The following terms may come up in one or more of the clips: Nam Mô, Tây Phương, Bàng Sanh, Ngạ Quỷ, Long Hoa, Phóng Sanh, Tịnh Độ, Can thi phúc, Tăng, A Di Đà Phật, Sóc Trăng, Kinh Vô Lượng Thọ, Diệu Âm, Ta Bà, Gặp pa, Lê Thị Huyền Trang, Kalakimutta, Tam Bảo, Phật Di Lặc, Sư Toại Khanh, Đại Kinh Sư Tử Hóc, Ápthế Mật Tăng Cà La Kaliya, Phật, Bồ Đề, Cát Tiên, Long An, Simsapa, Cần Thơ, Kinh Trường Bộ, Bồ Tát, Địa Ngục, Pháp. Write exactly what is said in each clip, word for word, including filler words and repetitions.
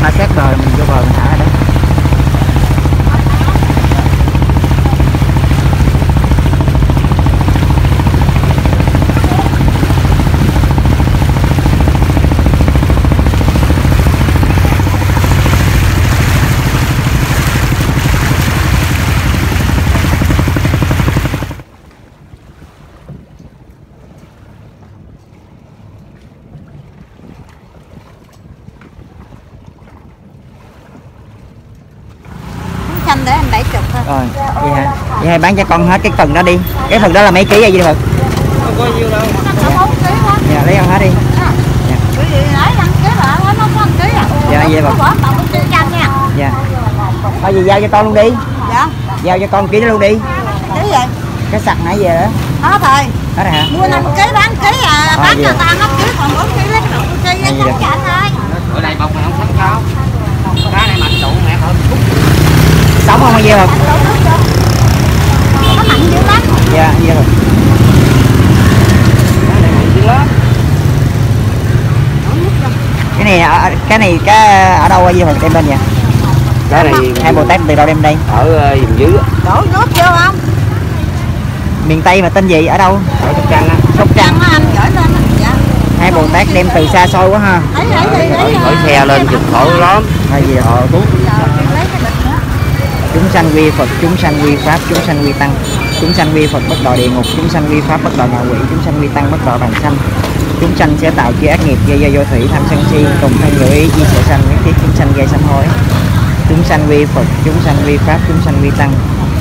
phá xét bờ mình vô bờ mình thả đấy. Rồi, vậy hả? Vậy hay bán cho con hết cái phần đó đi. Cái phần đó là mấy ký vậy Phật? Không có nhiêu đâu. Dạ, lấy ăn hết đi. Dạ. Dạ, vậy Phật. Dạ. Thôi vậy giao cho con luôn đi. Dạ. Giao cho con ký đó luôn đi. Ký gì? Cái sặc nãy giờ đó. Hết rồi. Hết rồi hả? Mua năm ký bán ký à, bán cho ta năm ký còn bốn ký lấy cục chi với con chảnh thôi. Ở đây bọc này không sẵn đâu. Cái này mạnh tụ mẹ thôi. Sống không bao nhiêu không? Nó mạnh dữ lắm. Dạ, nhiêu rồi. Cái này ở cái này cái ở đâu Di Phật đem lên vậy? Cái này hai Bồ Tát từ đâu đem đây? Ở vùng dưới. Đổ nước vô không? Miền Tây mà tên gì ở đâu? Ở Sóc Trăng á. Sóc Trăng á anh gửi lên á. Dạ. Hai Bồ Tát đem từ xa xôi quá ha. Gửi xe lên cực khổ lắm. Hay gì họ cứu. Chúng sanh quy Phật, chúng sanh quy Pháp, chúng sanh quy Tăng. Chúng sanh quy Phật bất đọa địa ngục, chúng sanh quy Pháp bất đọa ngạ quỷ, chúng sanh quy Tăng bất đọa bàng sanh. Chúng sanh sẽ tạo chứa ác nghiệp, gây do vô thủy, tham sân si, cùng thân ngữ ý, chi sở sanh, nhất thiết chúng sanh gây sám hối. Chúng sanh quy Phật, chúng sanh quy Pháp, chúng sanh quy Tăng.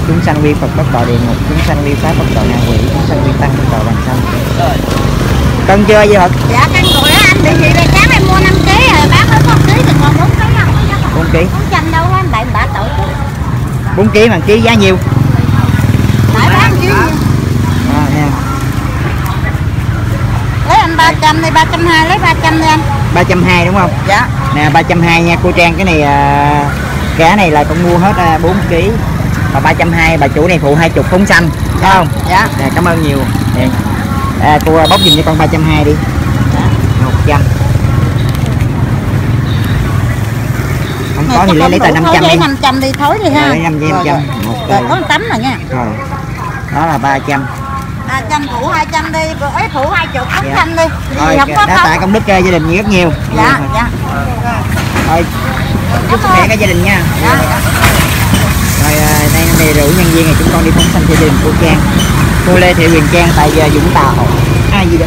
Chúng sanh quy Phật bất đọa địa ngục, chúng sanh quy Pháp bất đọa ngạ quỷ, chúng sanh quy Tăng bất đọa bàng sanh. Cân chưa vậy Phật? Dạ cân rồi đó anh, bị gì đây sáng em mua năm ký rồi bán hết một ký thì còn bốn ký. bốn ký. Đâu anh bạn bả tội bốn ký mà ký giá nhiêu? Nãy bán ký nhiêu? À, yeah. Lấy anh ba trăm đi, ba trăm hai mươi, lấy ba trăm đi anh. ba trăm hai mươi đúng không? Dạ. Nè ba trăm hai mươi nha cô Trang, cái này à, cá này là con mua hết à, bốn ký. Và ba trăm hai mươi bà chủ này phụ hai mươi phóng sanh, phải không? Dạ. Nè cảm ơn nhiều. Nè. À, cô bóc giùm cho con ba trăm hai mươi đi. Dạ. một trăm. Có thì lấy lấy tờ năm trăm đi. năm trăm đi thối đi ha. Lấy năm trăm. Rồi có một tấm rồi nha. Rồi. Đó là ba trăm. ba trăm phụ hai trăm đi, ấy phụ hai mươi cũng xanh đi. Rồi đã tạ công đức gia đình nhiều rất nhiều. Dạ, dạ. Rồi. Chúc sức khỏe cả gia đình nha. Dạ. Rồi đây này rủ nhân viên này chúng con đi phóng sanh gia đình của Trang. Cô Lê Thị Huyền Trang tại Vũng Tàu. Ai gì đó.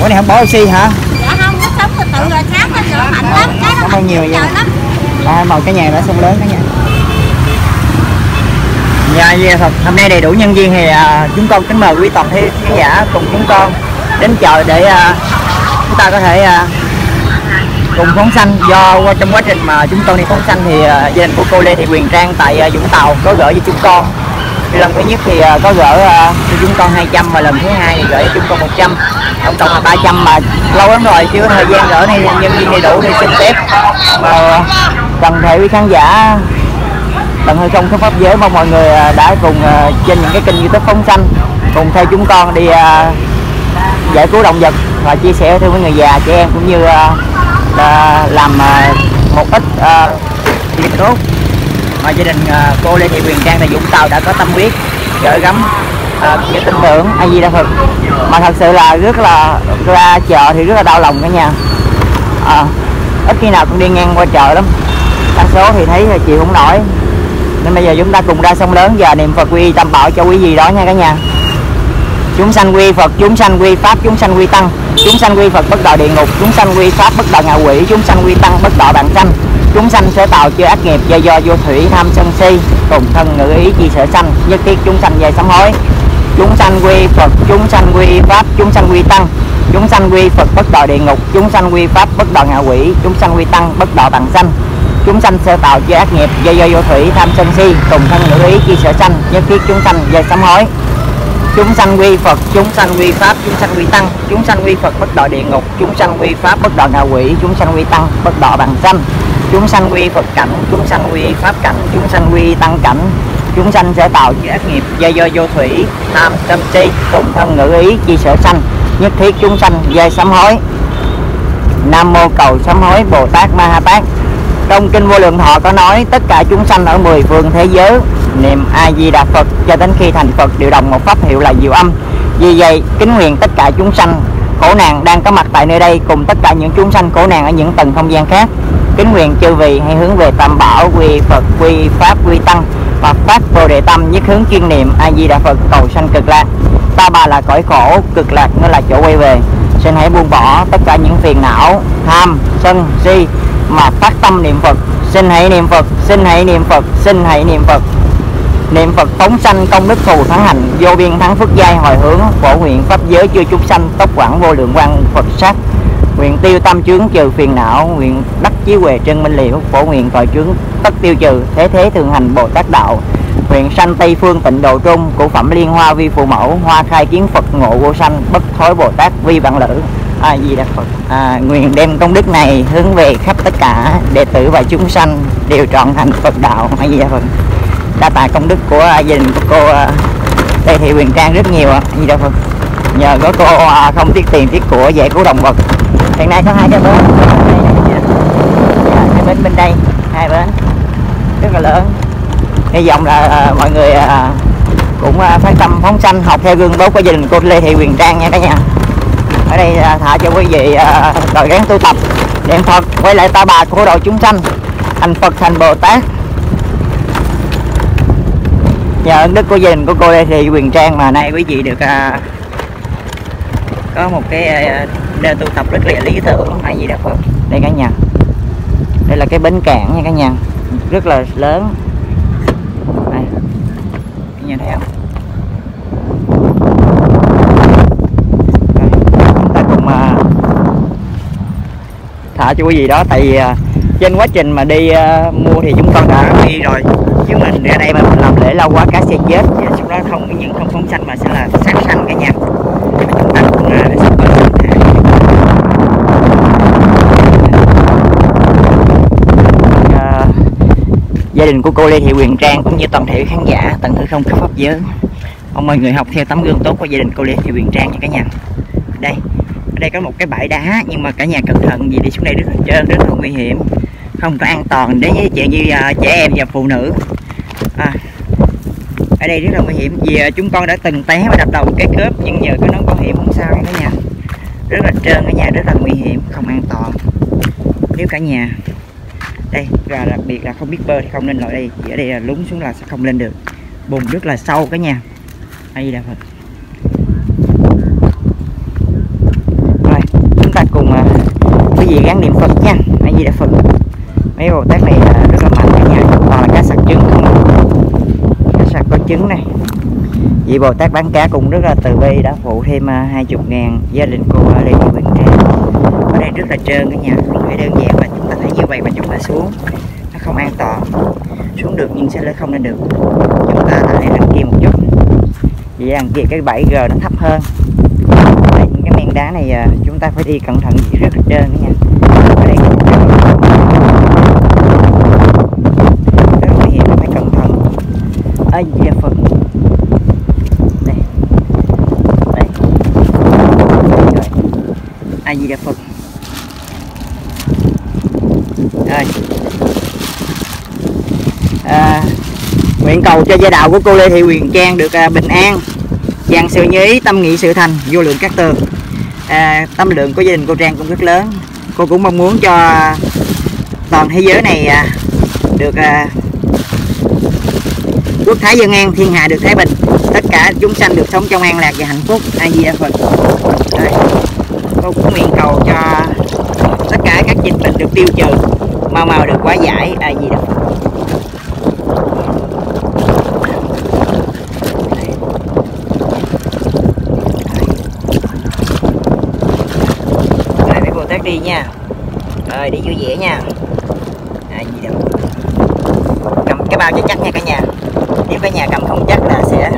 Ủa này không bỏ oxy hả? Dạ không, nó sống từ từ rồi sáng nó rửa mạnh lắm. Cảm ơn nhiều vậy. À, màu cái nhà đã sung lớn đó nha. Dạ, dạ Phật, hôm nay đầy đủ nhân viên thì à, chúng con kính mời quý toàn thể khán giả cùng chúng con đến chợ để à, chúng ta có thể à, cùng phóng sanh. Do trong quá trình mà chúng con đi phóng sanh thì à, gia đình của cô Lê Thị Huyền Trang tại à, Vũng Tàu có gửi cho chúng con. Lần thứ nhất thì à, có gửi à, cho chúng con hai trăm và lần thứ hai thì gửi cho chúng con một trăm. Tổng cộng là ba trăm mà lâu lắm rồi chưa có thời gian gửi này nhân viên đầy đủ đi xin phép. Mà toàn thể quý khán giả tận hơi không có pháp giới, mong mọi người đã cùng uh, trên những cái kênh YouTube phóng sanh cùng theo chúng con đi uh, giải cứu động vật và chia sẻ thêm với người già trẻ em cũng như uh, uh, làm uh, một ít việc uh, tốt mà gia đình uh, cô Lê Thị Huyền Trang tại Vũng Tàu đã có tâm huyết gửi gắm uh, tin tưởng A Di Đà Phật, mà thật sự là rất là ra chợ thì rất là đau lòng cả nhà. À, ít khi nào cũng đi ngang qua chợ lắm, đa số thì thấy chịu không nổi. Nên bây giờ chúng ta cùng ra sông lớn và niệm Phật quy Tam Bảo cho quý vị đó nha cả nhà. Chúng sanh quy Phật, chúng sanh quy Pháp, chúng sanh quy Tăng. Chúng sanh quy Phật bất đọa địa ngục, chúng sanh quy Pháp bất đọa ngạ quỷ, chúng sanh quy Tăng bất đọa bàng sanh. Chúng sanh sở tạo chứa ác nghiệp do do vô thủy tham sân si, cùng thân ngữ ý chi sở sanh, nhất thiết chúng sanh về sám hối. Chúng sanh quy Phật, chúng sanh quy Pháp, chúng sanh quy Tăng. Chúng sanh quy Phật bất đọa địa ngục, chúng sanh quy Pháp bất đọa ngạ quỷ, chúng sanh quy Tăng bất đọa bàng sanh. Chúng sanh sơ tạo chứa ác nghiệp do do vô thủy tham sân si, cùng thân ngữ ý chi sở sanh, nhất thiết chúng sanh về sám hối. Chúng sanh quy Phật, chúng sanh quy Pháp, chúng sanh quy Tăng. Chúng sanh quy Phật bất đọa địa ngục, chúng sanh quy Pháp bất đọa ngạ quỷ, chúng sanh quy Tăng bất đọa bàng sanh. Chúng sanh quy Phật cảnh, chúng sanh quy Pháp cảnh, chúng sanh quy Tăng cảnh. Chúng sanh sơ tạo chứa ác nghiệp do do vô thủy tham sân si, cùng thân ngữ ý chi sở sanh, nhất thiết chúng sanh về sám hối. Nam Mô cầu sám hối Bồ Tát Ma Ha Tát. Trong Kinh Vô Lượng Thọ có nói tất cả chúng sanh ở mười phương thế giới niệm A Di Đà Phật cho đến khi thành Phật, điều động một pháp hiệu là Diệu Âm. Vì vậy kính nguyện tất cả chúng sanh khổ nạn đang có mặt tại nơi đây cùng tất cả những chúng sanh khổ nạn ở những tầng không gian khác, kính nguyện chư vị hãy hướng về Tam Bảo, quy Phật, quy Pháp, quy Tăng và phát Bồ Đề tâm, nhất hướng chuyên niệm A Di Đà Phật cầu sanh Cực Lạc. Ta Bà là cõi khổ, Cực Lạc nó là chỗ quay về. Xin hãy buông bỏ tất cả những phiền não, tham, sân, si mà phát tâm niệm Phật. Xin hãy niệm Phật, xin hãy niệm Phật, xin hãy niệm Phật. Niệm Phật phóng sanh công đức thù thắng hạnh, vô biên thắng phước giai hồi hướng, phổ nguyện pháp giới chư chúng sanh tốc quảng vô lượng quang Phật sát. Nguyện tiêu tâm chướng trừ phiền não, nguyện đắc trí huệ chân minh liễu, phổ nguyện tội chướng tất tiêu trừ, thế thế thường hành Bồ Tát đạo. Nguyện sanh Tây Phương Tịnh Độ Trung, cửu phẩm liên hoa vi phụ mẫu, hoa khai kiến Phật ngộ vô sanh, bất thối Bồ Tát vi vạn lữ. A Di Đà Phật. À, nguyện đem công đức này hướng về khắp tất cả đệ tử và chúng sanh đều trọn thành Phật đạo. A Di Đà Phật. Đa tạ công đức của gia đình của cô Lê Thị Huyền Trang rất nhiều. A Di Đà Phật. Nhờ có cô không tiếc tiền tiếc của dạy cứu động vật. Hiện nay có hai cái bến, hai bến bên đây, hai bến rất là lớn. Hy vọng là mọi người cũng phát tâm phóng sanh, học theo gương bố của gia đình cô Lê Thị Huyền Trang nha cả nhà. Ở đây thả cho quý vị đội gắng tu tập niệm Phật, quay lại Ta Bà của độ chúng sanh, thành Phật thành Bồ Tát. Nhờ ơn đức của gia đình của cô Lê Thị Huyền Trang mà nay quý vị được có một cái nơi tu tập rất là lý tưởng. Hay gì đó Phật. Đây cả nhà, đây là cái bến cảng nha cả nhà, rất là lớn. Đây, cả nhà thấy không? Thả cho quý vị đó, tại vì trên quá trình mà đi uh, mua thì chúng con đã đi rồi, chứ mình ra đây mà mình làm lễ lâu quá cá sẽ chết, sau đó không những không phóng sanh mà sẽ là sát sanh cả nhà. Chúng ta cũng là sắp tới gia đình của cô Lê Thị Huyền Trang cũng như toàn thể khán giả tận hưởng không khí pháp giới. Mong mọi người học theo tấm gương tốt của gia đình cô Lê Thị Huyền Trang nha cả nhà. Đây, đây có một cái bãi đá, nhưng mà cả nhà cẩn thận vì đi xuống đây rất là trơn, rất là nguy hiểm, không có an toàn đến với chuyện như uh, trẻ em và phụ nữ. À, ở đây rất là nguy hiểm vì uh, chúng con đã từng té và đập đầu một cái cớp, nhưng nhờ cái nón bảo hiểm không sao cả nhà. Rất là trơn cả nhà, rất là nguy hiểm, không an toàn. Nếu cả nhà đây và đặc biệt là không biết bơi thì không nên lội đây, vì ở đây là lún xuống là sẽ không lên được, bùn rất là sâu cả nhà. Đây là Phật. Ta cùng quý vị gắng niệm Phật nha. A Di Đà Phật. Mấy Bồ Tát này là rất là mạnh cả nhà, toàn là cá sặc trứng không, cá sặc có trứng này. Vị Bồ Tát bán cá cũng rất là từ bi, đã phụ thêm hai mươi ngàn gia đình cô Lê Thị Huyền Trang. Ở đây rất là trơn cả nhà, không phải đơn giản mà chúng ta thấy như vậy mà chúng ta xuống nó không an toàn, xuống được nhưng sẽ lên không lên được. Chúng ta lại đằng kia một chút, vì đằng kia cái bảy G nó thấp hơn. Đá này chúng ta phải đi cẩn thận rất là trơn nha. Ở đây rất nguy hiểm, phải cẩn thận. Ây da Phật. Đây. Đây. Ai gì da Phật. Đây. À, nguyện cầu cho gia đạo của cô Lê Thị Huyền Trang được à, bình an, dàn sự như ý, tâm nghị sự thành, vô lượng các tường. À, tâm lượng của gia đình cô Trang cũng rất lớn. Cô cũng mong muốn cho toàn thế giới này à, được à, quốc thái dân an, thiên hạ được thái bình, tất cả chúng sanh được sống trong an lạc và hạnh phúc. A Di Đà Phật. Cô cũng nguyện cầu cho tất cả các dịch bệnh được tiêu trừ, mau mau được hóa giải. A Di Đà Phật. Đi nha, rồi đi vui vẻ nha. À, gì đâu. Cầm cái bao cho chắc nha cả nhà, nếu cả nhà cầm không chắc là sẽ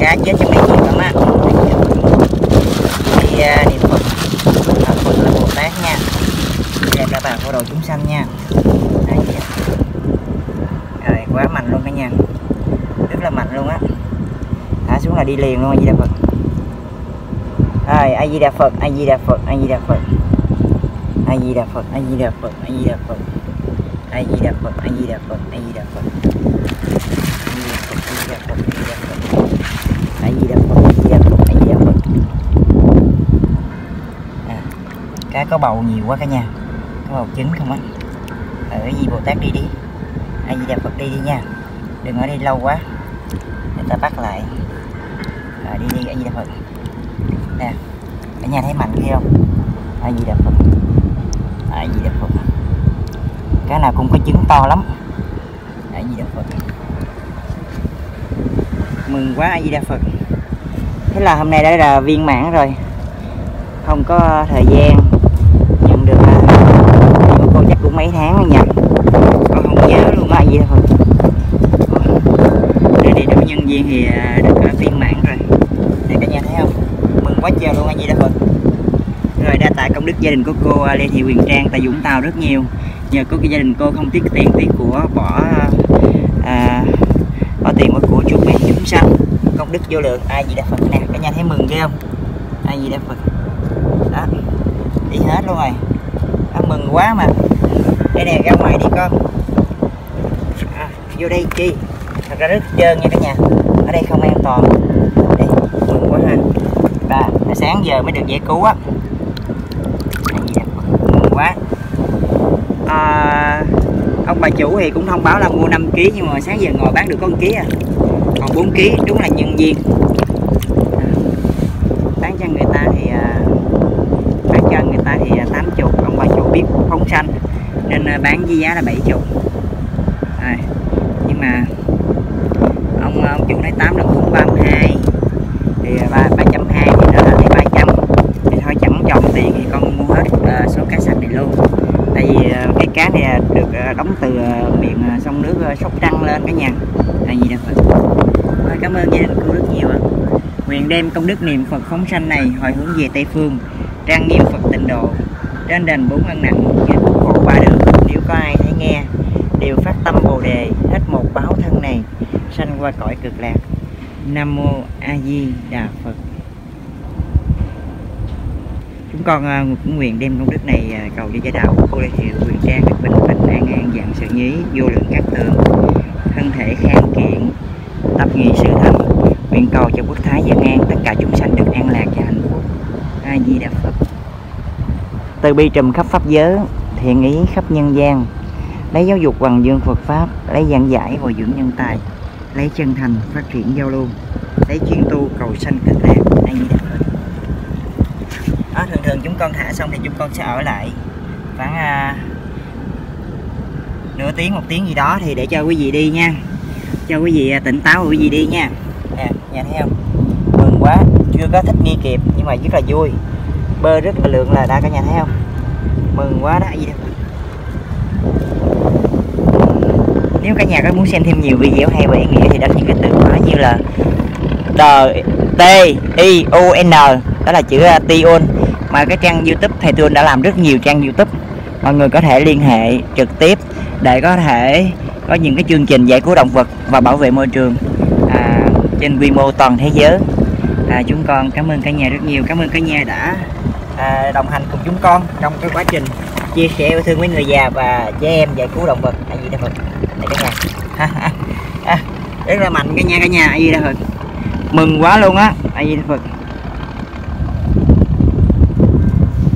cá chết trong này nhiều lắm á. Đi niệm Phật, Phật, Phật là Bồ Tát nha, đem ra bàn phổ độ chúng sanh nha. À, rồi quá mạnh luôn cả nhà, rất là mạnh luôn á, thả xuống là đi liền luôn. A Di Đà Phật. Rồi A Di Đà Phật, A Di Đà Phật, A Di Đà Phật. A Di Đà Phật, A Di Đà Phật, A Di Đà Phật, A Di Đà Phật, A Di Đà Phật, A Di Đà Phật, A Di Đà Phật, A Di Đà Phật, A Di Đà Phật. Cá có bầu nhiều quá cả nhà, có bầu trứng không á? Ở gì Bồ Tát đi đi, A Di Đà Phật đi đi nha, đừng ở đây lâu quá, người ta bắt lại. À, đi đi A Di Đà Phật. Nè, cả nhà thấy mạnh kia không? A Di Đà Phật, A Di Đà Phật. Cái nào cũng có trứng to lắm. A Di Đà Phật. Mừng quá A Di Đà Phật. Thế là hôm nay đã là viên mãn rồi. Không có thời gian nhận được của cô chắc cũng mấy tháng rồi nha. Con không nhớ luôn A Di Đà Phật. Để đi trong nhân viên thì được viên mãn rồi. Để cả nhà thấy không? Mừng quá trời luôn A Di Đà Phật. Rồi đa tạ công đức gia đình của cô Lê Thị Huyền Trang tại Vũng Tàu rất nhiều. Nhờ có cái gia đình cô không tiếc tiền tiếc của bỏ à, bỏ tiền của, của chuẩn bị chúng sanh công đức vô lượng. A Di Đà Phật nè, cả nhà thấy mừng ghê không? A Di Đà Phật. Đó, đi hết luôn rồi. À, mừng quá mà. Đây nè, ra ngoài đi con. À, vô đây chi. Thật ra rất trơn nha cả nhà. Ở đây không an toàn. Đây, mừng quá ha. Và sáng giờ mới được giải cứu á. Mừng quá. À, ông bà chủ thì cũng thông báo là mua năm ký nhưng mà sáng giờ ngồi bán được có một ký à. Còn bốn ký, đúng là nhân viên. À, bán cho người ta thì à, bán cho người ta thì tám mươi, ông bà chủ biết phóng sanh nên à, bán với giá là bảy mươi. À, nhưng mà ông ông chủ nói tám là cũng ba mươi hai thì ba ba trăm hai mươi thì nó là ba trăm. Thì thôi chẳng chồng tiền thì con mua hết à, số cá sạch này luôn. Tại vì cái cá này được đóng từ miệng sông nước Sóc Trăng lên cả nhà. Là gì đó. Cảm ơn gia đình cô rất nhiều ạ. Nguyện đem công đức niệm Phật phóng sanh này hồi hướng về Tây Phương, trang nghiêm Phật tịnh độ, trên đền bốn ân nặng, trên khổ ba đường. Nếu có ai thấy nghe, đều phát tâm Bồ Đề, hết một báo thân này, sanh qua cõi cực lạc. Nam Mô A Di Đà Phật. Chúng con cũng nguyện đem công đức này cầu cho gia đạo của cô Lê Thị Huyền Trang được bình bình an an, dạng sự nhí vô lượng các tường, thân thể khang kiện, tập nghị sự thành, nguyện cầu cho quốc thái dân an, tất cả chúng sanh được an lạc và hạnh phúc. A Di Đà Phật. Từ bi trùm khắp pháp giới, thiện ý khắp nhân gian, lấy giáo dục hoằng dương Phật pháp, lấy giảng giải bồi dưỡng nhân tài, lấy chân thành phát triển giao lưu, lấy chuyên tu cầu sanh cực lạc. A Di Đà Phật. Đó, thường thường chúng con thả xong thì chúng con sẽ ở lại khoảng à, nửa tiếng một tiếng gì đó thì để cho quý vị đi nha, cho quý vị tỉnh táo quý vị đi nha. Nè, nhà thấy không? Mừng quá, chưa có thích nghi kịp nhưng mà rất là vui, bơi rất là lượng là đã cả nhà thấy không? Mừng quá đó gì đâu. Nếu cả nhà có muốn xem thêm nhiều video hay và ý nghĩa thì đánh những cái từ khóa như là T I U N, đó là chữ Tiun, mà cái trang YouTube thầy Tiun đã làm rất nhiều trang YouTube, mọi người có thể liên hệ trực tiếp để có thể có những cái chương trình giải cứu động vật và bảo vệ môi trường à, trên quy mô toàn thế giới. À, chúng con cảm ơn cả nhà rất nhiều, cảm ơn cả nhà đã à, đồng hành cùng chúng con trong cái quá trình chia sẻ yêu thương với người già và trẻ em giải cứu động vật. A Di Đà Phật. Này cả nhà, à, rất là mạnh cả nhà cả nhà. A Di Đà Phật. Mừng quá luôn á. A Di Đà Phật.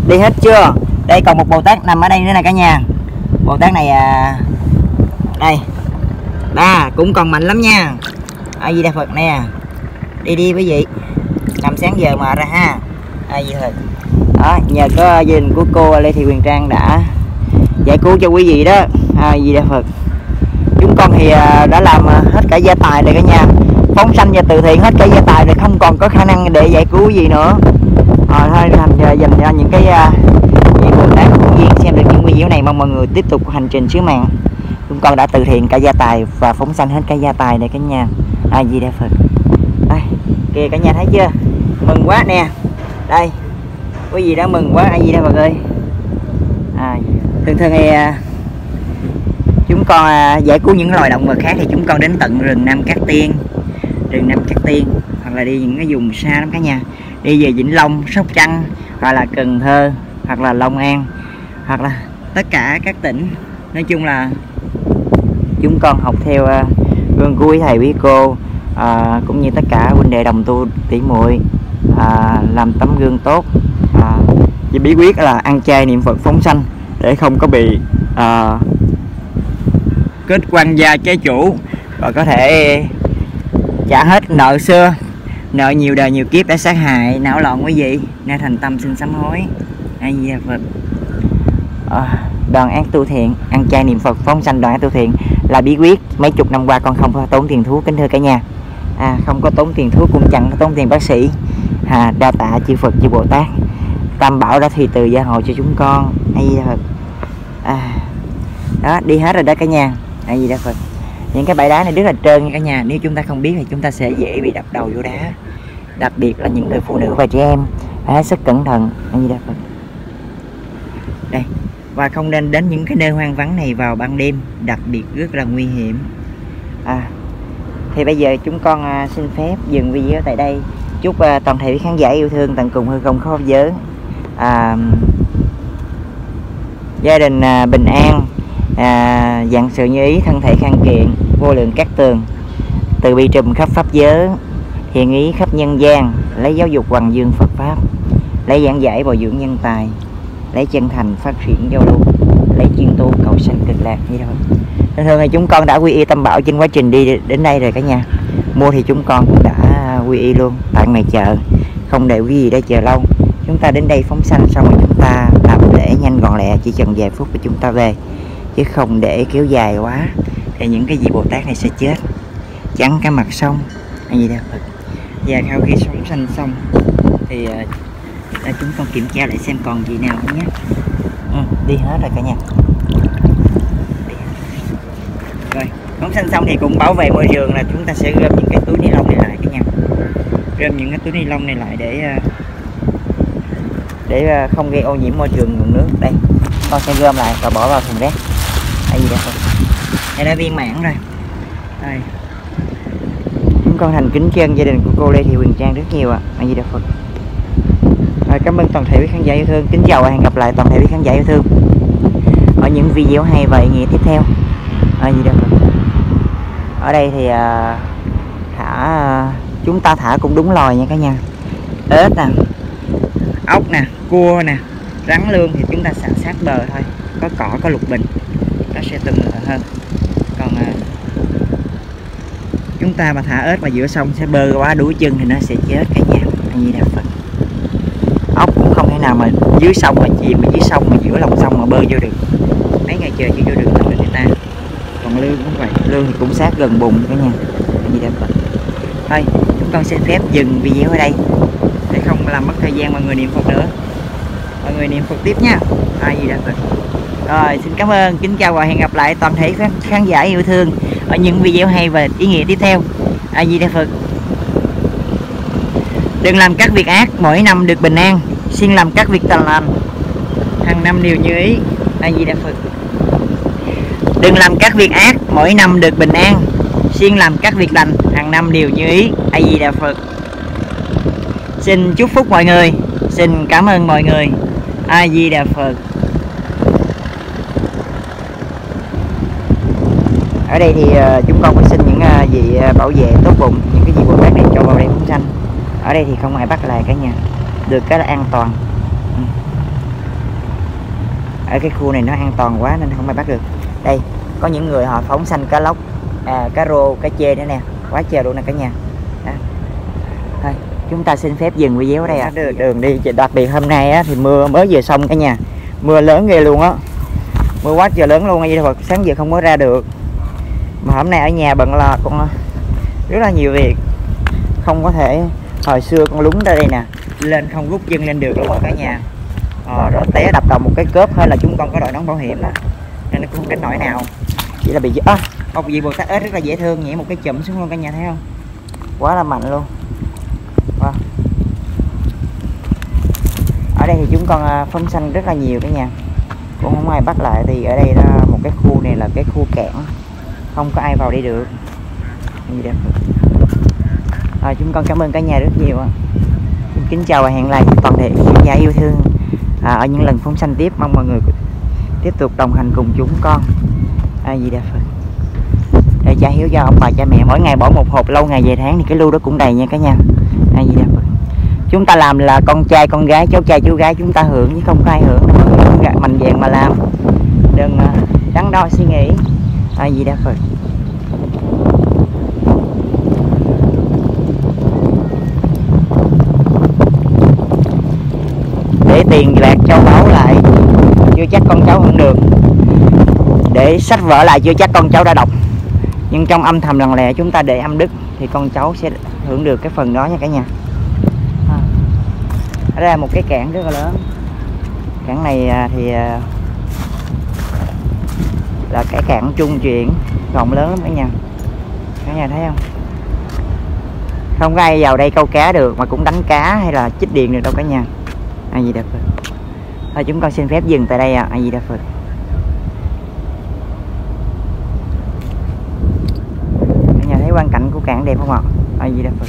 Đi hết chưa? Đây còn một Bồ Tát nằm ở đây nữa nè cả nhà. Bồ Tát này à, đây ba cũng còn mạnh lắm nha. A Di Đà Phật nè, đi đi quý vị, nằm sáng giờ mà ra ha. A Di Đà Phật. Đó, nhờ có gia đình của cô Lê Thị Huyền Trang đã giải cứu cho quý vị đó. A Di Đà Phật. Chúng con thì đã làm hết cả gia tài rồi cả nhà, phóng sanh và từ thiện hết cả gia tài rồi, không còn có khả năng để giải cứu gì nữa. Rồi thôi thành dành cho những cái những người đáng công viên xem được những video này, mong mọi người tiếp tục hành trình sứ mạng. Chúng con đã từ thiện cả gia tài và phóng sanh hết cả gia tài này cả nhà. A Di Đà Phật. Đây, kìa cả nhà thấy chưa? Mừng quá nè. Đây, quý vị đã mừng quá. A Di Đà Phật ơi. À, thường thường thì chúng con giải cứu những loài động vật khác thì chúng con đến tận rừng Nam Cát Tiên, rừng Nam Cát Tiên hoặc là đi những cái vùng xa lắm cả nhà, đi về Vĩnh Long, Sóc Trăng, hoặc là Cần Thơ, hoặc là Long An, hoặc là tất cả các tỉnh. Nói chung là chúng con học theo uh, gương của quý thầy quý cô, uh, cũng như tất cả huynh đệ đồng tu tỷ muội, uh, làm tấm gương tốt. uh, Vì bí quyết là ăn chay niệm Phật phóng sanh để không có bị uh, kết quan gia trái chủ, và có thể trả hết nợ xưa, nợ nhiều đời nhiều kiếp đã sát hại não loạn quý vị. Nên thành tâm xin sám hối. A Di Đà Phật. À, đoàn án tu thiện, ăn chay niệm Phật phóng sanh đoàn án tu thiện là bí quyết mấy chục năm qua con không có tốn tiền thuốc, kính thưa cả nhà. À, không có tốn tiền thuốc, cũng chẳng có tốn tiền bác sĩ. À, đa tạ chư Phật chư Bồ Tát Tam Bảo đã thì từ gia hộ cho chúng con. A Di Đà Phật. À, đó, đi hết rồi đó cả nhà. A Di Đà Phật. Những cái bãi đá này rất là trơn nha cả nhà. Nếu chúng ta không biết thì chúng ta sẽ dễ bị đập đầu vô đá, đặc biệt là những người phụ nữ và trẻ em. Hãy hết sức cẩn thận. A Di Đà Phật. Đây, và không nên đến những cái nơi hoang vắng này vào ban đêm, đặc biệt rất là nguy hiểm. À, thì bây giờ chúng con xin phép dừng video tại đây. Chúc toàn thể khán giả yêu thương tận cùng hư không khó giới, à, gia đình bình an, à, dạng sự như ý, thân thể khang kiện, vô lượng cát tường, từ bi trùm khắp pháp giới, thiện ý khắp nhân gian, lấy giáo dục hoằng dương Phật pháp, lấy giảng giải bồi dưỡng nhân tài, lấy chân thành phát triển giao lưu, lấy chuyên tu cầu sanh cực lạc. Như thôi nên thường thì chúng con đã quy y Tam Bảo trên quá trình đi đến đây rồi cả nhà. Mua thì chúng con cũng đã quy y luôn tại ngoài chợ, không để quý vị đã chờ lâu. Chúng ta đến đây phóng sanh xong rồi chúng ta làm lễ nhanh gọn lẹ, chỉ chừng vài phút và chúng ta về, chứ không để kéo dài quá thì những cái gì Bồ Tát này sẽ chết chắn cái mặt sông. Hay gì đó. Và sau khi phóng sanh xong thì à, chúng con kiểm tra lại xem còn gì nào nhé. Ừ, đi hết rồi cả nhà. Rồi, phóng sanh xong thì cũng bảo vệ môi trường là chúng ta sẽ gom những cái túi ni lông này lại cả nhà. Gom những cái túi ni lông này lại để để không gây ô nhiễm môi trường nguồn nước. Đây, con sẽ gom lại và bỏ vào thùng rác. Đây gì đây? Đây đã viên mãn rồi. Đây. Chúng con thành kính tri ân gia đình của cô Lê Thị Huyền Trang rất nhiều ạ. À. Gì đây Phật. Cảm ơn toàn thể quý khán giả yêu thương. Kính chào và hẹn gặp lại toàn thể quý khán giả yêu thương ở những video hay và ý nghĩa tiếp theo. À, gì đâu. Ở đây thì à, thả chúng ta thả cũng đúng loài nha cả nhà. Ếch nè, ốc nè, cua nè, rắn lương thì chúng ta xả sát bờ thôi. Có cỏ, có lục bình, nó sẽ từng lợi hơn. Còn à, chúng ta mà thả ếch mà giữa sông sẽ bơi quá đuối chân thì nó sẽ chết cả nhà. À, gì đâu. Ốc cũng không thể nào mà dưới sông mà chìm, mà dưới sông mà giữa lòng sông mà bơi vô được, mấy ngày trời chưa vô được tầm người ta. Còn lương cũng vậy, lương thì cũng sát gần bụng cả nhà. Gì đẹp vậy. Thôi chúng con xin phép dừng video ở đây để không làm mất thời gian mọi người niệm Phật nữa. Mọi người niệm Phật tiếp nha. À, gì đẹp vậy. Rồi xin cảm ơn, kính chào và hẹn gặp lại toàn thể các khán giả yêu thương ở những video hay và ý nghĩa tiếp theo. À, gì đẹp Phật. Đừng làm các việc ác, mỗi năm được bình an. Xin làm các việc lành lành, hàng năm đều như ý. A Di Đà Phật. Đừng làm các việc ác, mỗi năm được bình an. Xin làm các việc lành, hàng năm đều như ý. A Di Đà Phật. Xin chúc phúc mọi người. Xin cảm ơn mọi người. A Di Đà Phật. Ở đây thì chúng con xin những vị bảo vệ tốt bụng, những cái gì Bồ Tát này cho vào đây phóng sanh. Ở đây thì không ai bắt lại cả nhà, được cái là an toàn. Ở cái khu này nó an toàn quá nên không ai bắt được. Đây, có những người họ phóng sanh cá lóc, à, cá rô, cá chê nữa nè. Quá trời luôn nè cả nhà. À. Thôi, chúng ta xin phép dừng video ở đây ạ. À. Đường đi, đặc biệt hôm nay á, thì mưa mới về xong cả nhà. Mưa lớn ghê luôn á. Mưa quá trời lớn luôn. Vậy thôi, sáng giờ không có ra được. Mà hôm nay ở nhà bận là con rất là nhiều việc. Không có thể... Hồi xưa con lúng ra đây nè, lên không rút chân lên được luôn cả nhà. Ờ, rồi té đập đầu một cái cớp hay là chúng con có đội nón bảo hiểm đó. Nên nó cũng không đến nỗi nào. Chỉ là bị à, một vị Bồ Tát ếch rất là dễ thương, nhảy một cái chùm xuống luôn cả nhà thấy không? Quá là mạnh luôn. Wow. Ở đây thì chúng con phóng sanh rất là nhiều cả nhà. Cũng không ai bắt lại thì ở đây là một cái khu này là cái khu cảng. Không có ai vào đây được. Gì đẹp. À, chúng con cảm ơn cả nhà rất nhiều. Kính chào và hẹn lại toàn thể khán giả yêu thương à, ở những lần phóng sanh tiếp. Mong mọi người tiếp tục đồng hành cùng chúng con. A Di Đà Phật. Để cha hiếu cho ông bà cha mẹ, mỗi ngày bỏ một hộp lâu ngày về tháng thì cái lưu đó cũng đầy nha cả nhà. A Di Đà Phật. Chúng ta làm là con trai con gái, cháu trai chú gái chúng ta hưởng chứ không có ai hưởng. Mạnh dạn mà làm, đừng đắn đo suy nghĩ. A Di Đà Phật. Để tiền bạc châu báu lại chưa chắc con cháu không được, để sách vở lại chưa chắc con cháu đã đọc, nhưng trong âm thầm lặng lẽ chúng ta để âm đức thì con cháu sẽ hưởng được cái phần đó nha cả nhà. À, ở đây là một cái cảng rất là lớn. Cảng này thì là cái cảng trung chuyển rộng lớn lắm cả nhà. Cả nhà thấy không? Không có ai vào đây câu cá được, mà cũng đánh cá hay là chích điện được đâu cả nhà. A Di Đà Phật. Thôi chúng con xin phép dừng tại đây ạ. A Di Đà Phật. Cả nhà thấy quang cảnh của cảng đẹp không ạ? A Di Đà Phật.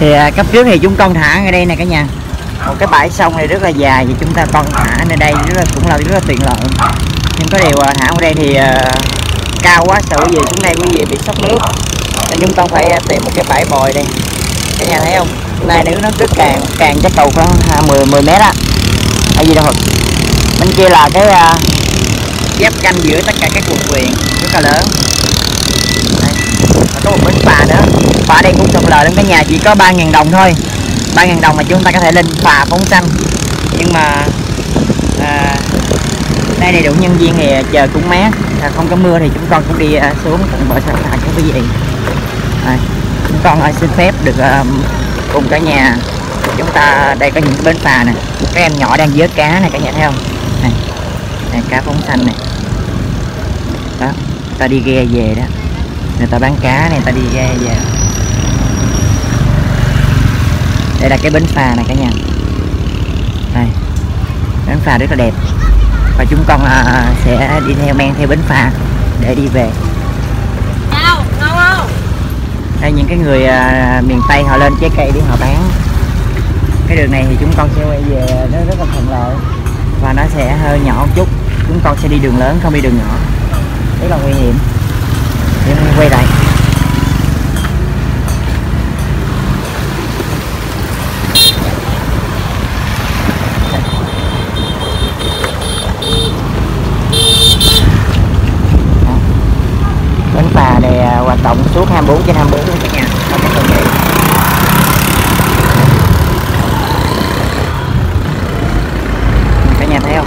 Thì cấp trước thì chúng con thả ngay đây nè cả nhà. Một cái bãi sông này rất là dài thì chúng ta con thả nơi đây rất là, cũng là rất là tiện lợi. Nhưng có điều thả ở đây thì uh, cao quá sợ gì xuống đây quý vị bị sốc nước. Nên chúng con phải tìm một cái bãi bồi đây. Cả nhà thấy không? Này nước nó cứ càng càng chắc cầu khoảng mười mét á. Tại vì đâu rồi? Bên kia là cái uh, giáp canh giữa tất cả các quận huyện rất là lớn. Có một bến phà nữa, phà đây cũng thuận lợi lắm cả nhà, chỉ có ba nghìn đồng thôi, ba nghìn đồng mà chúng ta có thể lên phà Phóng Sanh. Nhưng mà à, đây đầy đủ nhân viên thì chờ cũng mát, à, không có mưa thì chúng con cũng đi à, xuống tận bờ sông các quý vị. À, chúng con à, xin phép được à, cùng cả nhà chúng ta đây có những bến phà nè, các em nhỏ đang vớt cá này cả nhà thấy không? Này, này cá Phóng Sanh này, đó, ta đi ghe về đó. Người ta bán cá này, ta đi ra về. Đây là cái bến phà này cả nhà. Đây, bến phà rất là đẹp. Và chúng con à, sẽ đi theo men theo bến phà để đi về. hay những cái người à, miền Tây họ lên trái cây để họ bán. Cái đường này thì chúng con sẽ quay về nó rất là thuận lợi và nó sẽ hơi nhỏ một chút. Chúng con sẽ đi đường lớn, không đi đường nhỏ, rất là nguy hiểm. Để mình quay lại. Bến phà này hoạt động suốt hai mươi bốn trên hai mươi bốn luôn các nhà, không có cần nghỉ. Cả nhà thấy không?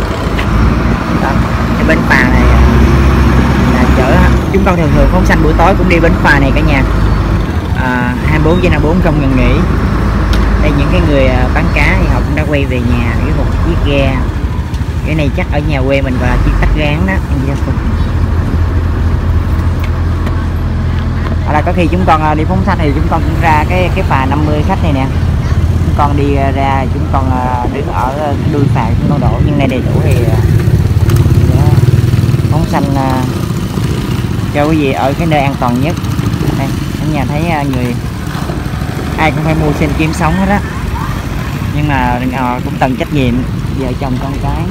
Đó, cái bến phà này là chở, chúng con thường thường phóng sanh buổi tối cũng đi bến phà này cả nhà. À, hai mươi bốn trên hai mươi bốn không ngừng nghỉ. Đây những cái người bán cá thì họ cũng đã quay về nhà với một chiếc ghe. Cái này chắc ở nhà quê mình gọi là chiếc tắc gán đó. Là có khi chúng con đi phóng sanh thì chúng con cũng ra cái cái phà năm mươi khách này nè, chúng con đi ra, chúng con đứng ở đuôi phà, chúng con đổ nhưng này đầy đủ thì phóng sanh cho quý vị ở cái nơi an toàn nhất. Đây, ở nhà thấy người ai cũng phải mua sinh kiếm sống hết á, nhưng mà cũng cần trách nhiệm vợ chồng con cái.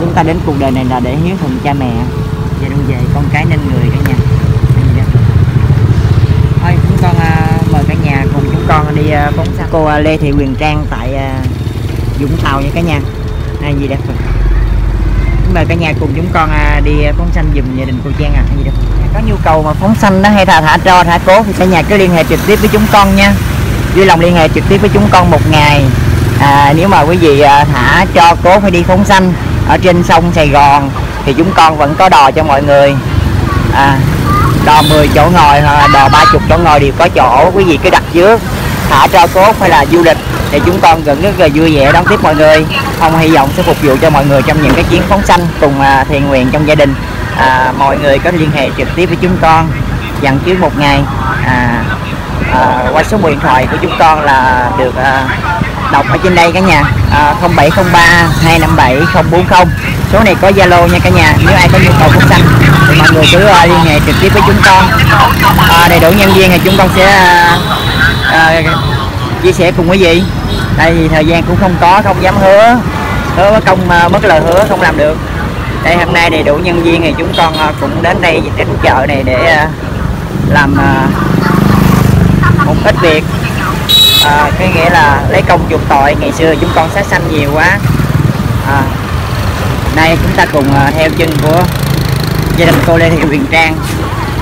Chúng ta đến cuộc đời này là để hiếu thuận cha mẹ và đừng về con cái nên người cả nhà. Thôi chúng con uh, mời cả nhà cùng chúng con đi uh, phóng sanh cô uh, Lê Thị Huyền Trang tại uh, Vũng Tàu nha cả nhà. A Di Đà Phật. Mời cả nhà cùng chúng con uh, đi phóng sanh dùm gia đình cô Trang à. A Di Đà Phật. Có nhu cầu mà phóng sanh đó hay thả thả tro thả cố thì cả nhà cứ liên hệ trực tiếp với chúng con nha. Vui lòng liên hệ trực tiếp với chúng con một ngày. À, nếu mà quý vị uh, thả tro cố phải đi phóng sanh ở trên sông Sài Gòn thì chúng con vẫn có đò cho mọi người. À, đò mười chỗ ngồi hoặc là đò ba mươi chỗ ngồi đều có chỗ, quý vị cứ đặt trước. Thả tro cốt hay là du lịch để chúng con gần rất là vui vẻ đón tiếp mọi người. Ông hy vọng sẽ phục vụ cho mọi người trong những cái chuyến phóng sanh cùng thiện nguyện trong gia đình. À, mọi người có liên hệ trực tiếp với chúng con dặn trước một ngày à, à, qua số điện thoại của chúng con là được à, đọc ở trên đây cả nhà. À, không bảy không ba hai năm bảy không bốn không, số này có Zalo nha cả nhà. Nếu ai có nhu cầu phóng sanh thì mọi người cứ uh, liên hệ trực tiếp với chúng con. À, đầy đủ nhân viên thì chúng con sẽ uh, uh, chia sẻ cùng quý vị. Tại vì thời gian cũng không có, không dám hứa hứa bất công uh, mất lời hứa không làm được. Đây hôm nay đầy đủ nhân viên thì chúng con uh, cũng đến đây đến chợ này để uh, làm uh, một ít việc. À, cái nghĩa là lấy công chuộc tội. Ngày xưa chúng con sát sanh nhiều quá à, nay chúng ta cùng uh, theo chân của gia đình cô Lê Thị Huyền Trang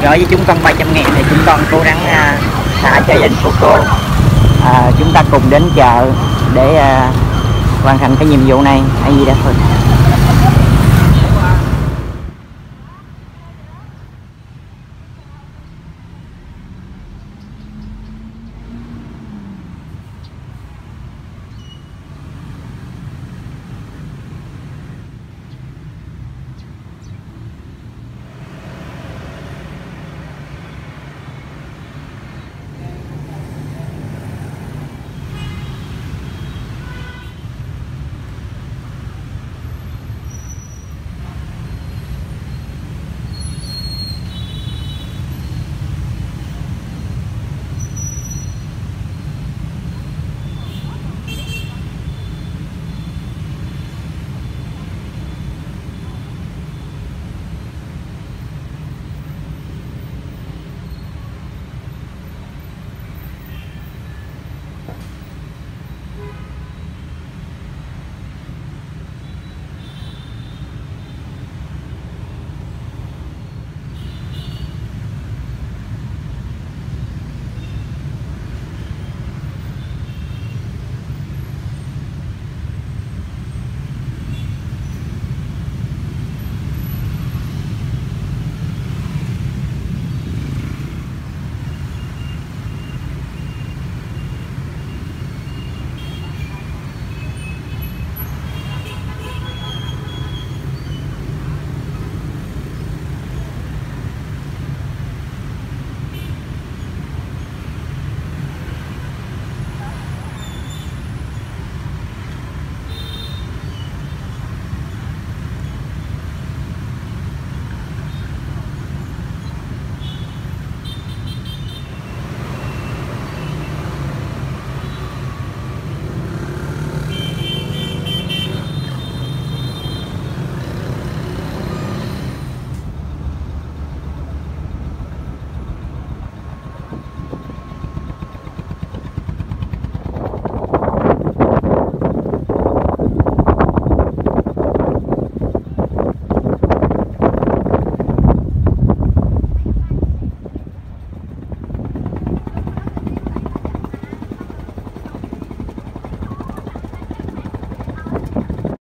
gửi với chúng con ba trăm ngàn thì chúng con cố gắng uh, thả cho gia đình của cô. À, chúng ta cùng đến chợ để uh, hoàn thành cái nhiệm vụ này hay gì đó thôi.